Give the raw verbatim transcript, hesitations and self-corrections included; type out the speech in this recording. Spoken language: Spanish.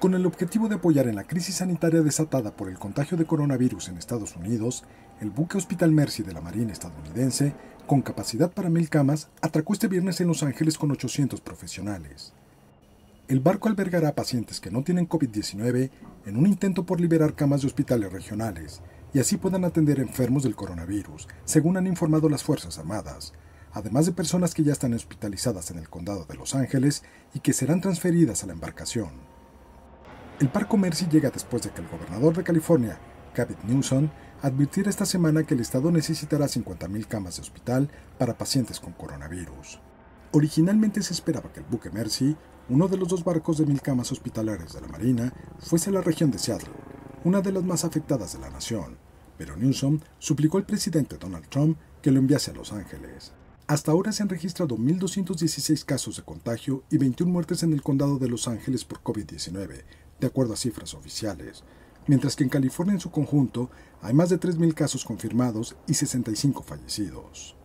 Con el objetivo de apoyar en la crisis sanitaria desatada por el contagio de coronavirus en Estados Unidos, el buque Hospital Mercy de la Marina estadounidense, con capacidad para mil camas, atracó este viernes en Los Ángeles con ochocientos profesionales. El barco albergará a pacientes que no tienen COVID diecinueve en un intento por liberar camas de hospitales regionales y así puedan atender enfermos del coronavirus, según han informado las Fuerzas Armadas, además de personas que ya están hospitalizadas en el condado de Los Ángeles y que serán transferidas a la embarcación. El barco Mercy llega después de que el gobernador de California, Gavin Newsom, advirtiera esta semana que el estado necesitará cincuenta mil camas de hospital para pacientes con coronavirus. Originalmente se esperaba que el buque Mercy, uno de los dos barcos de mil camas hospitalares de la Marina, fuese a la región de Seattle, una de las más afectadas de la nación, pero Newsom suplicó al presidente Donald Trump que lo enviase a Los Ángeles. Hasta ahora se han registrado mil doscientos dieciséis casos de contagio y veintiuna muertes en el condado de Los Ángeles por COVID diecinueve, de acuerdo a cifras oficiales, mientras que en California en su conjunto hay más de tres mil casos confirmados y sesenta y cinco fallecidos.